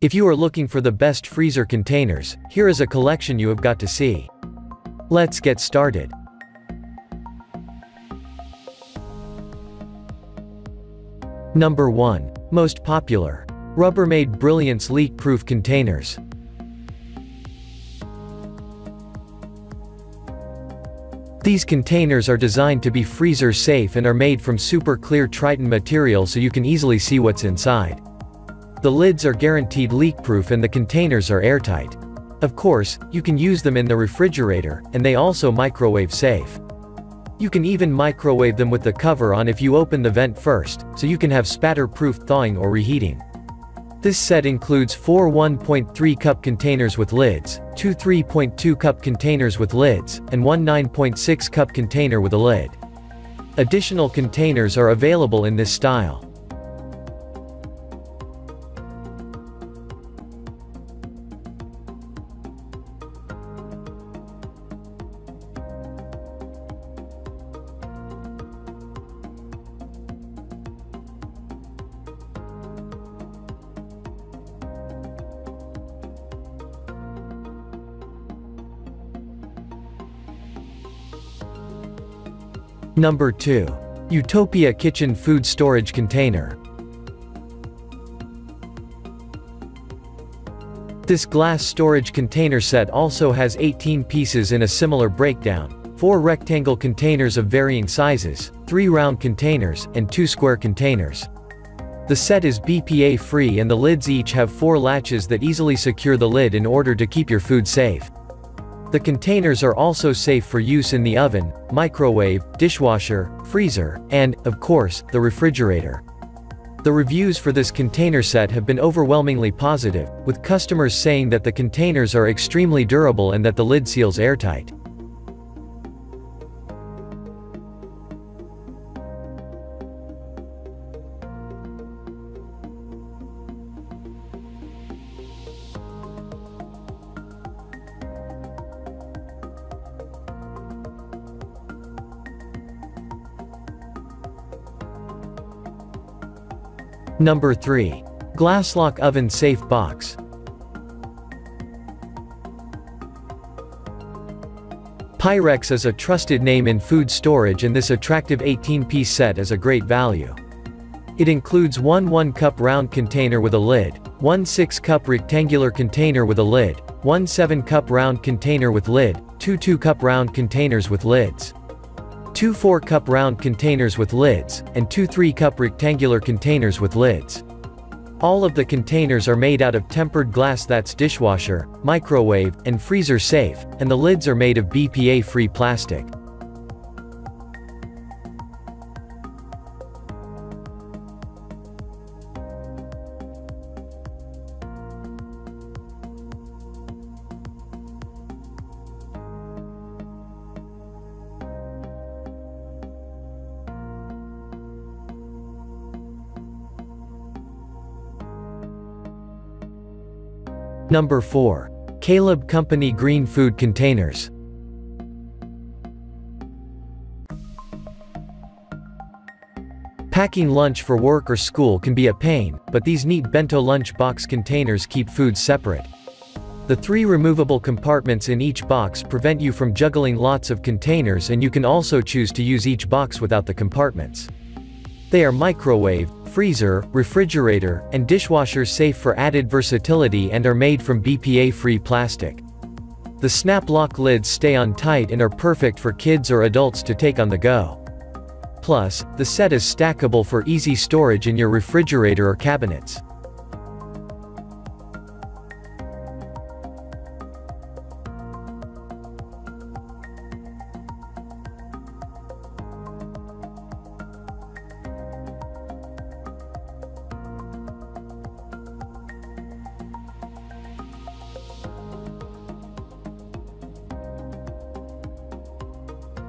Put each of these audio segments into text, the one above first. If you are looking for the best freezer containers, here is a collection you have got to see. Let's get started. Number 1. Most popular. Rubbermaid Brilliance leak-proof containers. These containers are designed to be freezer safe and are made from super clear Tritan material so you can easily see what's inside. The lids are guaranteed leak-proof and the containers are airtight. Of course, you can use them in the refrigerator, and they also microwave safe. You can even microwave them with the cover on if you open the vent first, so you can have spatter-proof thawing or reheating. This set includes 4 1.3-cup containers with lids, 2 3.2-cup containers with lids, and one 9.6-cup container with a lid. Additional containers are available in this style. Number 2. Utopia Kitchen Food Storage Container. This glass storage container set also has 18 pieces in a similar breakdown, 4 rectangle containers of varying sizes, 3 round containers, and 2 square containers. The set is BPA free and the lids each have 4 latches that easily secure the lid in order to keep your food safe. The containers are also safe for use in the oven, microwave, dishwasher, freezer, and, of course, the refrigerator. The reviews for this container set have been overwhelmingly positive, with customers saying that the containers are extremely durable and that the lid seals airtight. Number 3. Glasslock Oven Safe Box. Pyrex is a trusted name in food storage and this attractive 18-piece set is a great value. It includes one 1-cup round container with a lid, one 6-cup rectangular container with a lid, one 7-cup round container with lid, two 2-cup round containers with lids, two 4-cup round containers with lids, and two 3-cup rectangular containers with lids. All of the containers are made out of tempered glass that's dishwasher, microwave, and freezer safe, and the lids are made of BPA-free plastic. Number 4. Caleb Company Green Food Containers. Packing lunch for work or school can be a pain, but these neat bento lunch box containers keep food separate. The 3 removable compartments in each box prevent you from juggling lots of containers, and you can also choose to use each box without the compartments. They are microwave, freezer, refrigerator, and dishwasher safe for added versatility and are made from BPA-free plastic. The snap-lock lids stay on tight and are perfect for kids or adults to take on the go. Plus, the set is stackable for easy storage in your refrigerator or cabinets.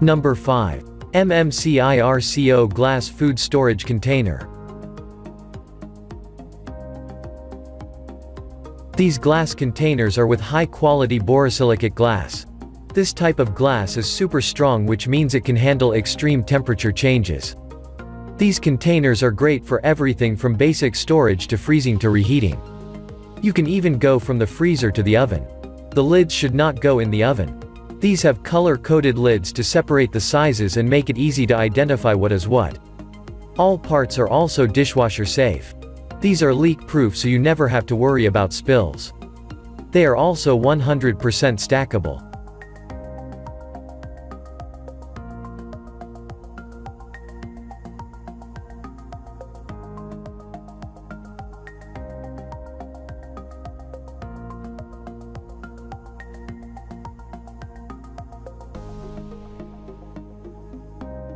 Number 5. MMCIRCO Glass Food Storage Container. These glass containers are with high-quality borosilicate glass. This type of glass is super strong, which means it can handle extreme temperature changes. These containers are great for everything from basic storage to freezing to reheating. You can even go from the freezer to the oven. The lids should not go in the oven. These have color-coded lids to separate the sizes and make it easy to identify what is what. All parts are also dishwasher safe. These are leak-proof, so you never have to worry about spills. They are also 100% stackable.